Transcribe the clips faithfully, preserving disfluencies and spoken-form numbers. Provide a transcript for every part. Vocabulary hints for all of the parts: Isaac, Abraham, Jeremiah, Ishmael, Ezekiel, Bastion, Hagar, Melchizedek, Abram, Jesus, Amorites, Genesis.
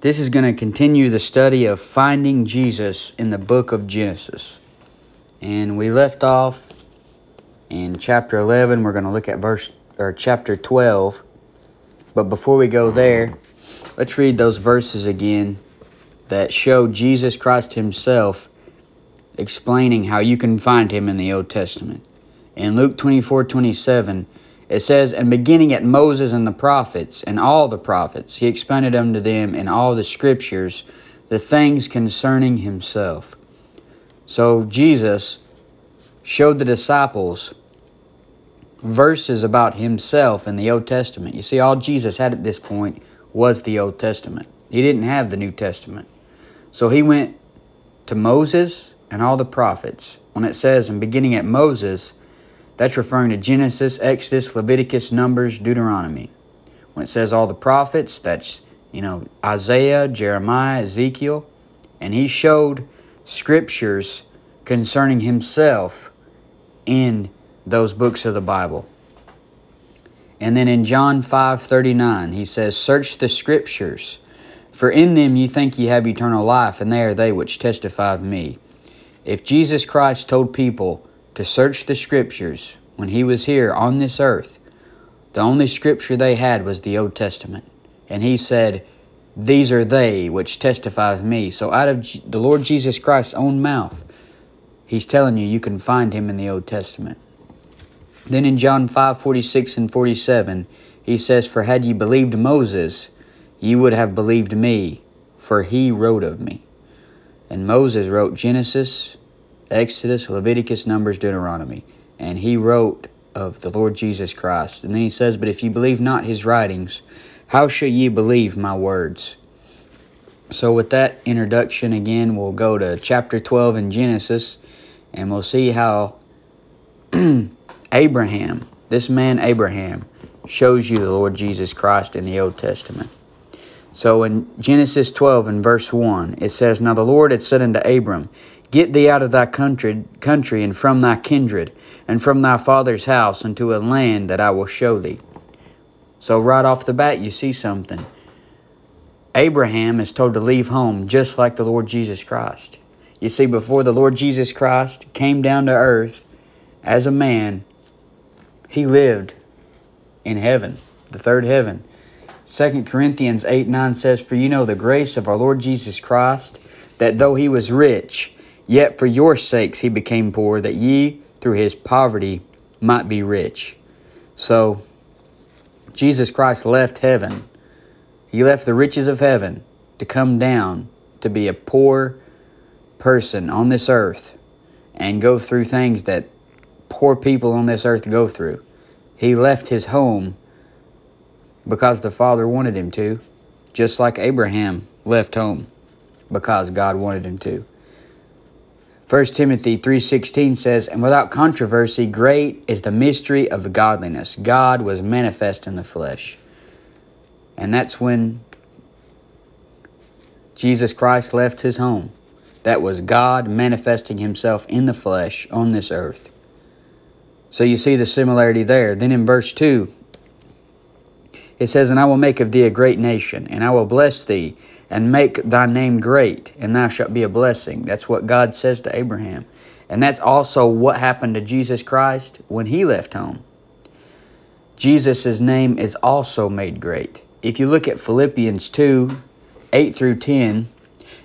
This is going to continue the study of finding Jesus in the book of Genesis. And we left off in chapter eleven. We're going to look at verse or chapter twelve. But before we go there, let's read those verses again that show Jesus Christ himself explaining how you can find him in the Old Testament. In Luke twenty-four twenty-seven, it says, "And beginning at Moses and the prophets, and all the prophets, he expounded unto them in all the scriptures the things concerning himself." So Jesus showed the disciples verses about himself in the Old Testament. You see, all Jesus had at this point was the Old Testament. He didn't have the New Testament. So he went to Moses and all the prophets. When it says, "And beginning at Moses," that's referring to Genesis, Exodus, Leviticus, Numbers, Deuteronomy. When it says all the prophets, that's, you know, Isaiah, Jeremiah, Ezekiel. And he showed scriptures concerning himself in those books of the Bible. And then in John five thirty-nine, he says, "Search the scriptures, for in them you think you have eternal life, and they are they which testify of me." If Jesus Christ told people to search the scriptures when he was here on this earth, the only scripture they had was the Old Testament. And he said, "These are they which testify of me." So out of the Lord Jesus Christ's own mouth, he's telling you you can find him in the Old Testament. Then in John five forty-six and forty-seven, he says, "For had ye believed Moses, ye would have believed me, for he wrote of me." And Moses wrote Genesis, Exodus, Leviticus, Numbers, Deuteronomy. And he wrote of the Lord Jesus Christ. And then he says, "But if ye believe not his writings, how shall ye believe my words?" So with that introduction again, we'll go to chapter twelve in Genesis. And we'll see how Abraham, this man Abraham, shows you the Lord Jesus Christ in the Old Testament. So in Genesis twelve and verse one, it says, "Now the Lord had said unto Abram, Get thee out of thy country, country, and from thy kindred, and from thy father's house, unto a land that I will show thee." So right off the bat, you see something. Abraham is told to leave home just like the Lord Jesus Christ. You see, before the Lord Jesus Christ came down to earth as a man, he lived in heaven, the third heaven. Second Corinthians eight nine says, "For you know the grace of our Lord Jesus Christ, that though he was rich, yet for your sakes he became poor, that ye through his poverty might be rich." So Jesus Christ left heaven. He left the riches of heaven to come down to be a poor person on this earth and go through things that poor people on this earth go through. He left his home because the Father wanted him to, just like Abraham left home because God wanted him to. First Timothy three sixteen says, "And without controversy, great is the mystery of godliness. God was manifest in the flesh." And that's when Jesus Christ left his home. That was God manifesting himself in the flesh on this earth. So you see the similarity there. Then in verse two, it says, "And I will make of thee a great nation, and I will bless thee, and make thy name great, and thou shalt be a blessing." That's what God says to Abraham. And that's also what happened to Jesus Christ when he left home. Jesus' name is also made great. If you look at Philippians two, eight through ten,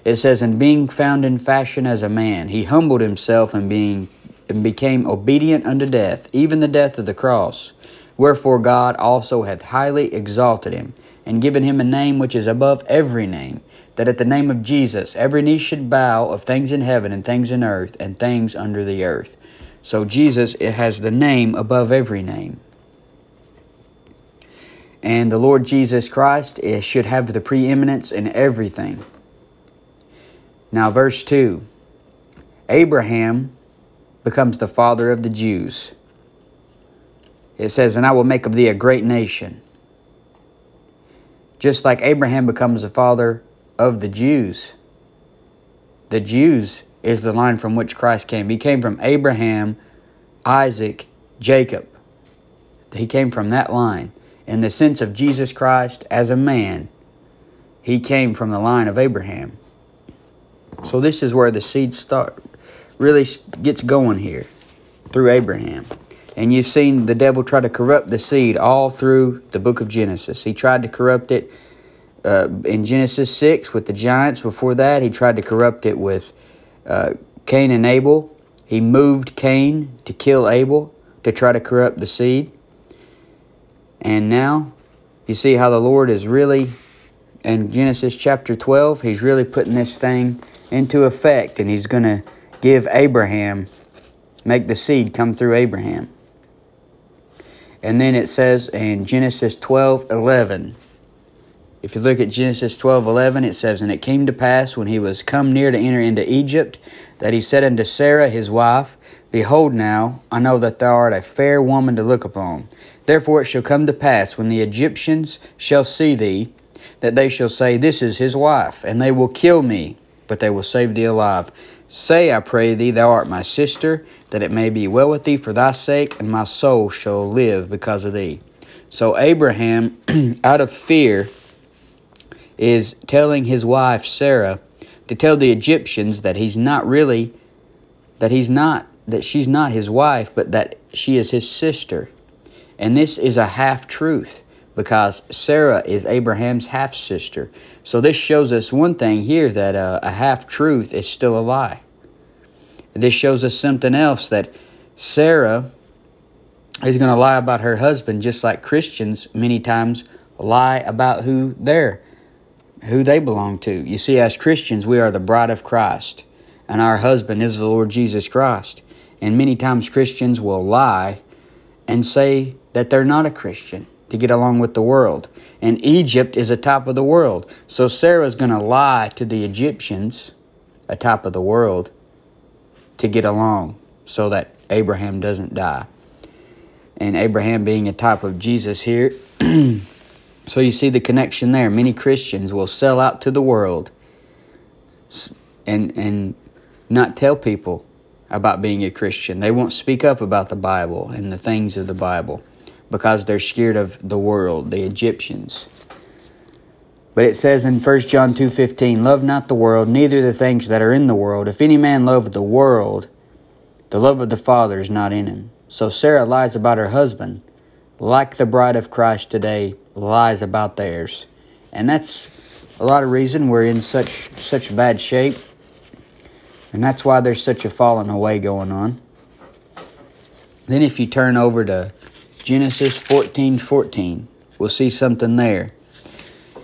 it says, "And being found in fashion as a man, he humbled himself and, being, and became obedient unto death, even the death of the cross. Wherefore God also hath highly exalted him, and given him a name which is above every name, that at the name of Jesus every knee should bow, of things in heaven and things in earth and things under the earth." So Jesus, it has the name above every name. And the Lord Jesus Christ, it should have the preeminence in everything. Now verse two, Abraham becomes the father of the Jews. It says, "And I will make of thee a great nation." Just like Abraham becomes the father of the Jews, the Jews is the line from which Christ came. He came from Abraham, Isaac, Jacob. He came from that line. In the sense of Jesus Christ as a man, He came from the line of Abraham. So this is where the seed start really gets going here, through Abraham. And you've seen the devil try to corrupt the seed all through the book of Genesis. He tried to corrupt it uh, in Genesis six with the giants. Before that, he tried to corrupt it with uh, Cain and Abel. He moved Cain to kill Abel to try to corrupt the seed. And now, you see how the Lord is really, in Genesis chapter twelve, he's really putting this thing into effect. And he's going to give Abraham, make the seed come through Abraham. And then it says in Genesis twelve eleven, if you look at Genesis twelve eleven, it says, "And it came to pass, when he was come near to enter into Egypt, that he said unto Sarah his wife, Behold now, I know that thou art a fair woman to look upon. Therefore it shall come to pass, when the Egyptians shall see thee, that they shall say, This is his wife, and they will kill me, but they will save thee alive. Say, I pray thee, thou art my sister, that it may be well with thee for thy sake, and my soul shall live because of thee." So Abraham, out of fear, is telling his wife Sarah to tell the Egyptians that he's not really, that he's not, that she's not his wife, but that she is his sister. And this is a half-truth, because Sarah is Abraham's half-sister. So this shows us one thing here, that uh, a half-truth is still a lie. This shows us something else, that Sarah is going to lie about her husband, just like Christians many times lie about who they're who they belong to. You see, as Christians, we are the bride of Christ, and our husband is the Lord Jesus Christ. And many times Christians will lie and say that they're not a Christian to get along with the world. And Egypt is a type of the world. So Sarah's going to lie to the Egyptians, a type of the world, to get along so that Abraham doesn't die. And Abraham being a type of Jesus here. So you see the connection there. Many Christians will sell out to the world and and not tell people about being a Christian. They won't speak up about the Bible and the things of the Bible because they're scared of the world, the Egyptians. But it says in First John two fifteen, "Love not the world, neither the things that are in the world. If any man love the world, the love of the Father is not in him." So Sarah lies about her husband, like the bride of Christ today lies about theirs. And that's a lot of reason we're in such such bad shape. And that's why there's such a falling away going on. Then if you turn over to Genesis fourteen fourteen, we'll see something there.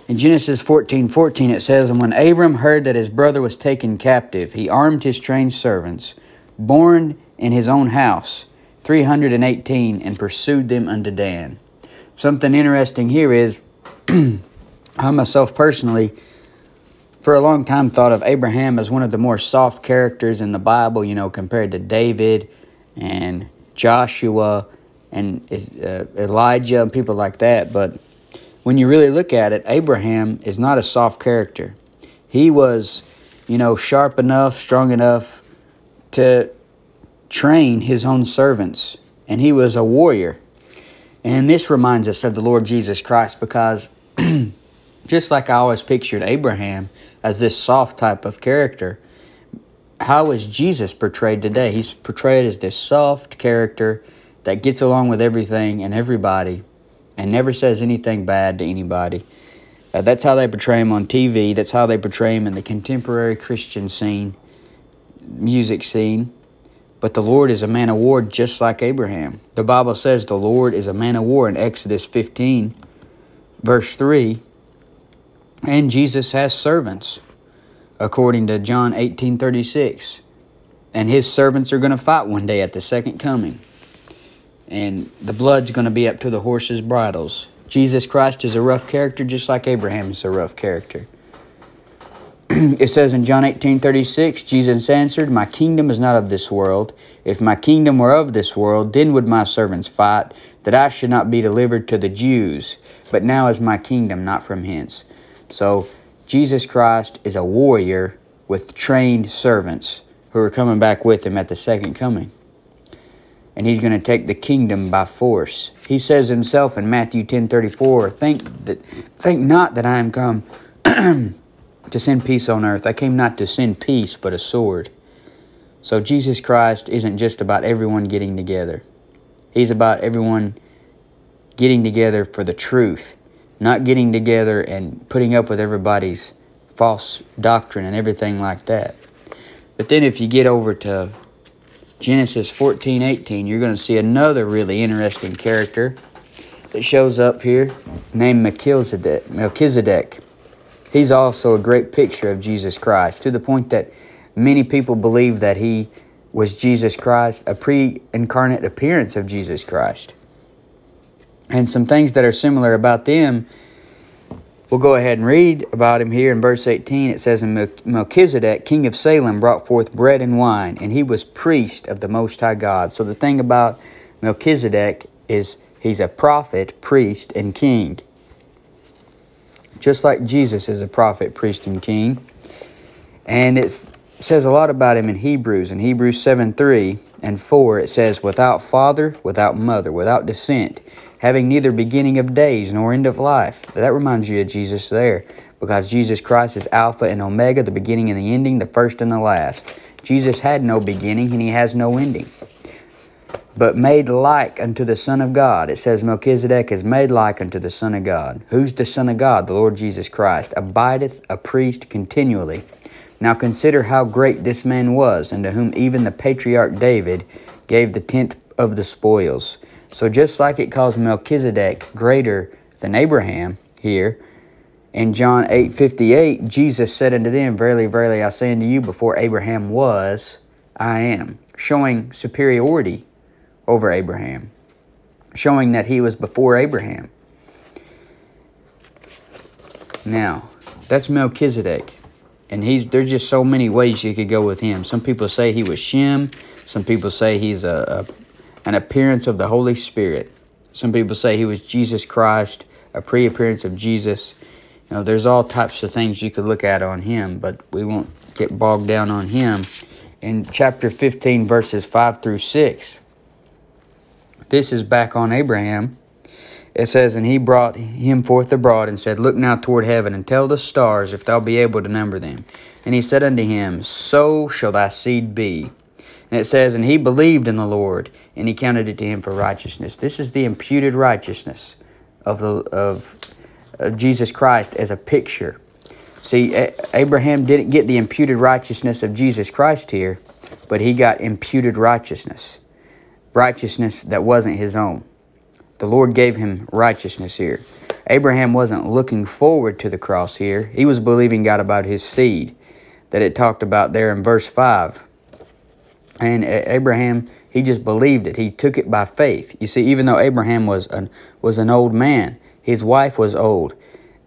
In Genesis fourteen fourteen, it says, "And when Abram heard that his brother was taken captive, he armed his trained servants, born in his own house, three hundred eighteen, and pursued them unto Dan." Something interesting here is, I myself personally, for a long time, thought of Abraham as one of the more soft characters in the Bible, you know, compared to David and Joshua and uh, Elijah and people like that. But when you really look at it, Abraham is not a soft character. He was, you know, sharp enough, strong enough to train his own servants, and he was a warrior. And this reminds us of the Lord Jesus Christ, because just like I always pictured Abraham as this soft type of character, how is Jesus portrayed today? He's portrayed as this soft character that gets along with everything and everybody and never says anything bad to anybody. Uh, that's how they portray him on T V. That's how they portray him in the contemporary Christian scene, music scene. But the Lord is a man of war, just like Abraham. The Bible says the Lord is a man of war in Exodus fifteen, verse three. And Jesus has servants, according to John eighteen thirty-six. And his servants are going to fight one day at the second coming. And the blood's going to be up to the horses' bridles. Jesus Christ is a rough character, just like Abraham is a rough character. It says in John eighteen thirty-six, "Jesus answered, My kingdom is not of this world. If my kingdom were of this world, then would my servants fight, that I should not be delivered to the Jews. But now is my kingdom not from hence." So Jesus Christ is a warrior with trained servants who are coming back with him at the second coming. And he's going to take the kingdom by force. He says himself in Matthew ten thirty-four, think, that, think not that I am come to send peace on earth. I came not to send peace, but a sword. So Jesus Christ isn't just about everyone getting together. He's about everyone getting together for the truth, not getting together and putting up with everybody's false doctrine and everything like that. But then if you get over to Genesis fourteen eighteen, you're going to see another really interesting character that shows up here named Melchizedek. Melchizedek. He's also a great picture of Jesus Christ, to the point that many people believe that he was Jesus Christ, a pre-incarnate appearance of Jesus Christ. And some things that are similar about them, we'll go ahead and read about him here in verse eighteen. It says, "And Melchizedek, king of Salem, brought forth bread and wine, and he was priest of the Most High God." So the thing about Melchizedek is he's a prophet, priest, and king. Just like Jesus is a prophet, priest, and king. And it's says a lot about him in Hebrews. In Hebrews seven, three and four, it says, "Without father, without mother, without descent, having neither beginning of days nor end of life." That reminds you of Jesus there, because Jesus Christ is Alpha and Omega, the beginning and the ending, the first and the last. Jesus had no beginning, and he has no ending. "But made like unto the Son of God." It says Melchizedek is made like unto the Son of God. Who's the Son of God? The Lord Jesus Christ. "Abideth a priest continually. Now consider how great this man was, unto whom even the patriarch David gave the tenth of the spoils." So just like it calls Melchizedek greater than Abraham here, in John eight fifty-eight, Jesus said unto them, "Verily, verily, I say unto you, before Abraham was, I am." Showing superiority over Abraham, showing that he was before Abraham. Now, that's Melchizedek. And he's there's just so many ways you could go with him. Some people say he was Shem. Some people say he's a, a an appearance of the Holy Spirit. Some people say he was Jesus Christ, a pre-appearance of Jesus. You know, there's all types of things you could look at on him, but we won't get bogged down on him. In chapter fifteen, verses five through six, this is back on Abraham. It says, "And he brought him forth abroad, and said, Look now toward heaven, and tell the stars, if thou be able to number them. And he said unto him, So shall thy seed be." And it says, "And he believed in the Lord, and he counted it to him for righteousness." This is the imputed righteousness of the of, of Jesus Christ as a picture. See, Abraham didn't get the imputed righteousness of Jesus Christ here, but he got imputed righteousness, righteousness that wasn't his own. The Lord gave him righteousness here. Abraham wasn't looking forward to the cross here. He was believing God about his seed that it talked about there in verse five. And Abraham, he just believed it. He took it by faith. You see, even though Abraham was an, was an old man, his wife was old,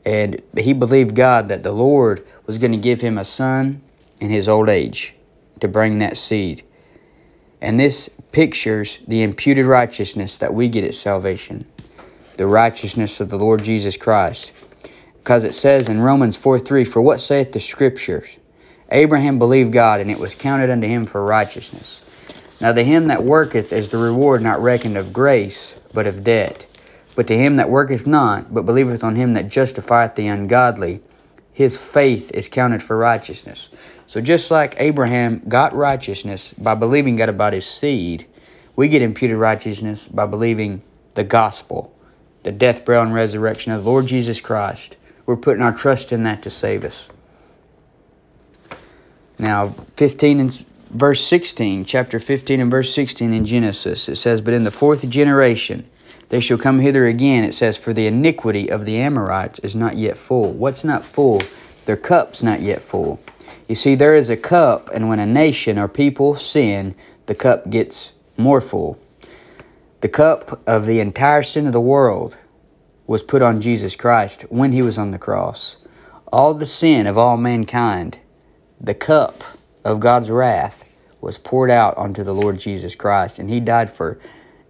and he believed God that the Lord was going to give him a son in his old age to bring that seed. And this pictures the imputed righteousness that we get at salvation, the righteousness of the Lord Jesus Christ. Because it says in Romans four three, "For what saith the Scriptures? Abraham believed God, and it was counted unto him for righteousness. Now to him that worketh is the reward not reckoned of grace, but of debt. But to him that worketh not, but believeth on him that justifieth the ungodly, his faith is counted for righteousness." So just like Abraham got righteousness by believing God about his seed, we get imputed righteousness by believing the gospel, the death, burial, and resurrection of the Lord Jesus Christ. We're putting our trust in that to save us. Now, fifteen and verse sixteen, chapter fifteen and verse sixteen in Genesis, it says, "But in the fourth generation they shall come hither again." It says, "For the iniquity of the Amorites is not yet full." What's not full? Their cup's not yet full. You see, there is a cup, and when a nation or people sin, the cup gets more full. The cup of the entire sin of the world was put on Jesus Christ when he was on the cross. All the sin of all mankind, the cup of God's wrath, was poured out onto the Lord Jesus Christ, and he died for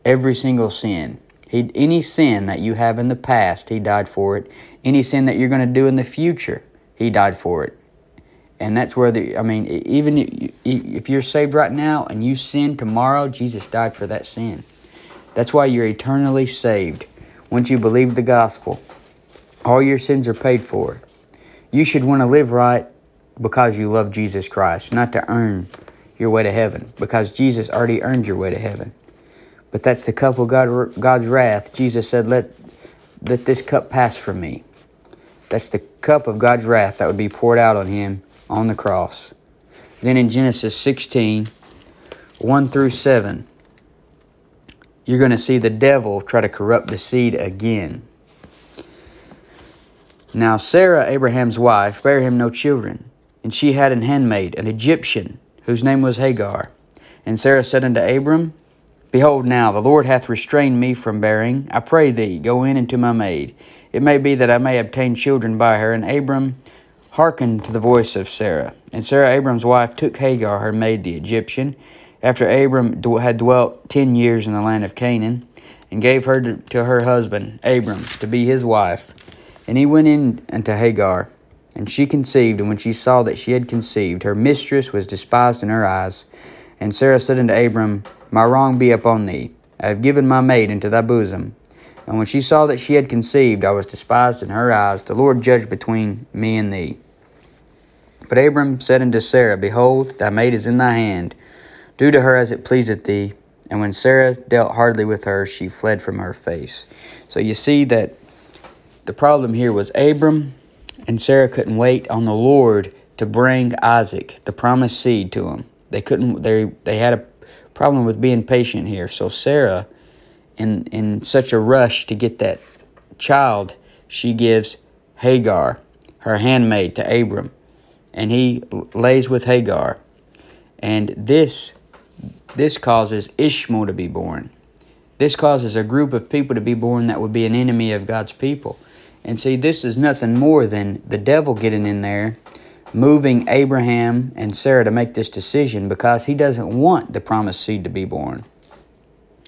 every single sin. He, any sin that you have in the past, he died for it. Any sin that you're going to do in the future, he died for it. And that's where the, I mean, even if you're saved right now and you sin tomorrow, Jesus died for that sin. That's why you're eternally saved. Once you believe the gospel, all your sins are paid for. You should want to live right because you love Jesus Christ, not to earn your way to heaven, because Jesus already earned your way to heaven. But that's the cup of God, God's wrath. Jesus said, let, let this cup pass from me. That's the cup of God's wrath that would be poured out on him on the cross. Then in Genesis sixteen, one through seven, you're going to see the devil try to corrupt the seed again. Now Sarah, Abraham's wife, bare him no children, and she had an handmaid, an Egyptian, whose name was Hagar. And Sarah said unto Abram, Behold now, the Lord hath restrained me from bearing. I pray thee, go in unto my maid. It may be that I may obtain children by her. And Abram hearkened to the voice of Sarah. And Sarah, Abram's wife, took Hagar, her maid, the Egyptian, after Abram had dwelt ten years in the land of Canaan, and gave her to her husband, Abram, to be his wife. And he went in unto Hagar, and she conceived. And when she saw that she had conceived, her mistress was despised in her eyes. And Sarah said unto Abram, My wrong be upon thee. I have given my maid into thy bosom. And when she saw that she had conceived, I was despised in her eyes. The Lord judge between me and thee. But Abram said unto Sarah, Behold, thy maid is in thy hand. Do to her as it pleaseth thee. And when Sarah dealt hardly with her, she fled from her face. So you see that the problem here was Abram and Sarah couldn't wait on the Lord to bring Isaac, the promised seed, to him. They couldn't. They they had a problem with being patient here. So Sarah, in in such a rush to get that child, she gives Hagar, her handmaid, to Abram, and he lays with Hagar, and this this causes Ishmael to be born. This causes a group of people to be born that would be an enemy of God's people. And see, this is nothing more than the devil getting in there, moving Abraham and Sarah to make this decision because he doesn't want the promised seed to be born.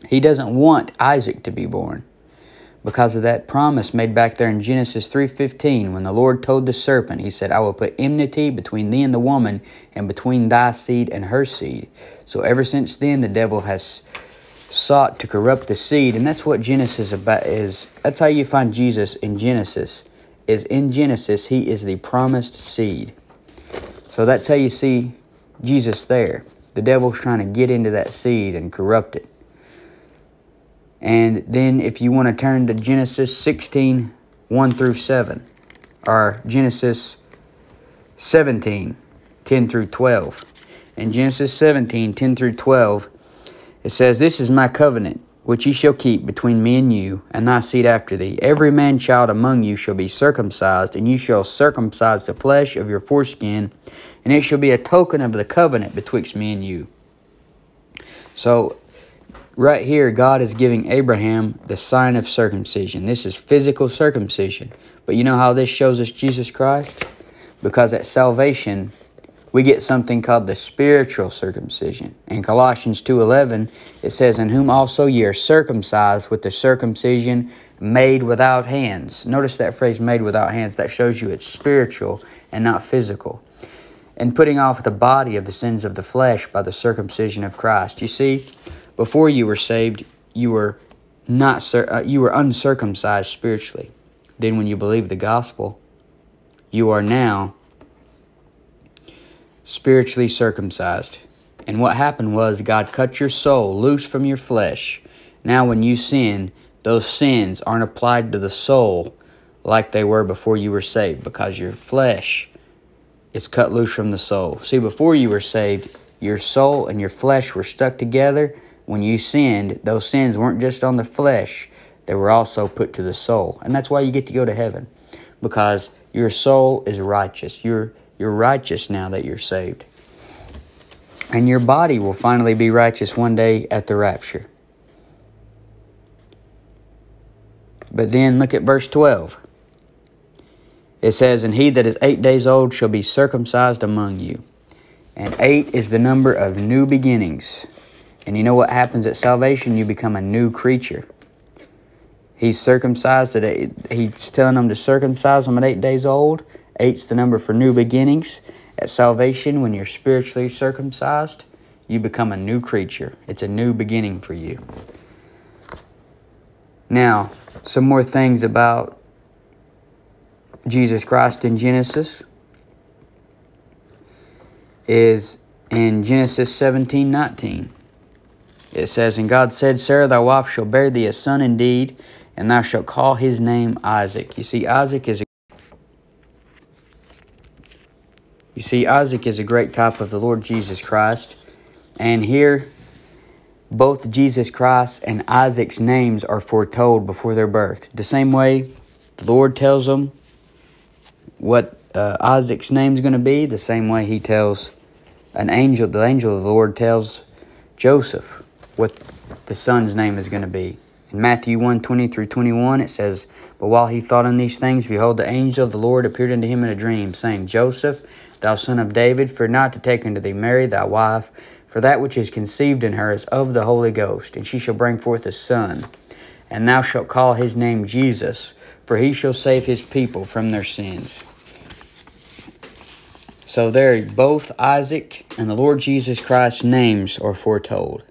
He doesn't want Isaac to be born because of that promise made back there in Genesis three fifteen when the Lord told the serpent, he said, I will put enmity between thee and the woman and between thy seed and her seed. So ever since then, the devil has sought to corrupt the seed, and that's what Genesis about is. That's how you find Jesus in Genesis. Is in Genesis, he is the promised seed. So that's how you see Jesus there. The devil's trying to get into that seed and corrupt it. And then if you want to turn to Genesis sixteen, one through seven, or Genesis seventeen, ten through twelve. In Genesis seventeen, ten through twelve, it says, This is my covenant, which ye shall keep between me and you, and thy seed after thee. Every man child among you shall be circumcised, and you shall circumcise the flesh of your foreskin, and it shall be a token of the covenant betwixt me and you. So, right here, God is giving Abraham the sign of circumcision. This is physical circumcision. But you know how this shows us Jesus Christ? Because at salvation, we get something called the spiritual circumcision. In Colossians two eleven, it says, In whom also ye are circumcised with the circumcision made without hands. Notice that phrase, made without hands. That shows you it's spiritual and not physical. And putting off the body of the sins of the flesh by the circumcision of Christ. You see, before you were saved, you were, not, uh, you were uncircumcised spiritually. Then when you believe the gospel, you are now spiritually circumcised. And what happened was God cut your soul loose from your flesh. Now when you sin, those sins aren't applied to the soul like they were before you were saved because your flesh is cut loose from the soul. See, before you were saved, your soul and your flesh were stuck together. When you sinned, those sins weren't just on the flesh, they were also put to the soul. And that's why you get to go to heaven, because your soul is righteous. You're You're righteous now that you're saved. And your body will finally be righteous one day at the rapture. But then look at verse twelve. It says, And he that is eight days old shall be circumcised among you. And eight is the number of new beginnings. And you know what happens at salvation? You become a new creature. He's circumcised at eight. He's telling them to circumcise them at eight days old. Eight's the number for new beginnings. At salvation, when you're spiritually circumcised, you become a new creature. It's a new beginning for you. Now, some more things about Jesus Christ in Genesis is in Genesis seventeen nineteen. It says, "And God said, Sarah, thy wife shall bear thee a son indeed, and thou shalt call his name Isaac." You see, Isaac is a you see, Isaac is a great type of the Lord Jesus Christ. And here, both Jesus Christ and Isaac's names are foretold before their birth. The same way the Lord tells them what uh, Isaac's name is going to be, the same way he tells an angel, the angel of the Lord tells Joseph what the son's name is going to be. In Matthew one twenty through twenty-one, it says, "But while he thought on these things, behold, the angel of the Lord appeared unto him in a dream, saying, Joseph, thou son of David, fear not to take unto thee Mary thy wife, for that which is conceived in her is of the Holy Ghost, and she shall bring forth a son. And thou shalt call his name Jesus, for he shall save his people from their sins." So there, both Isaac and the Lord Jesus Christ's names are foretold.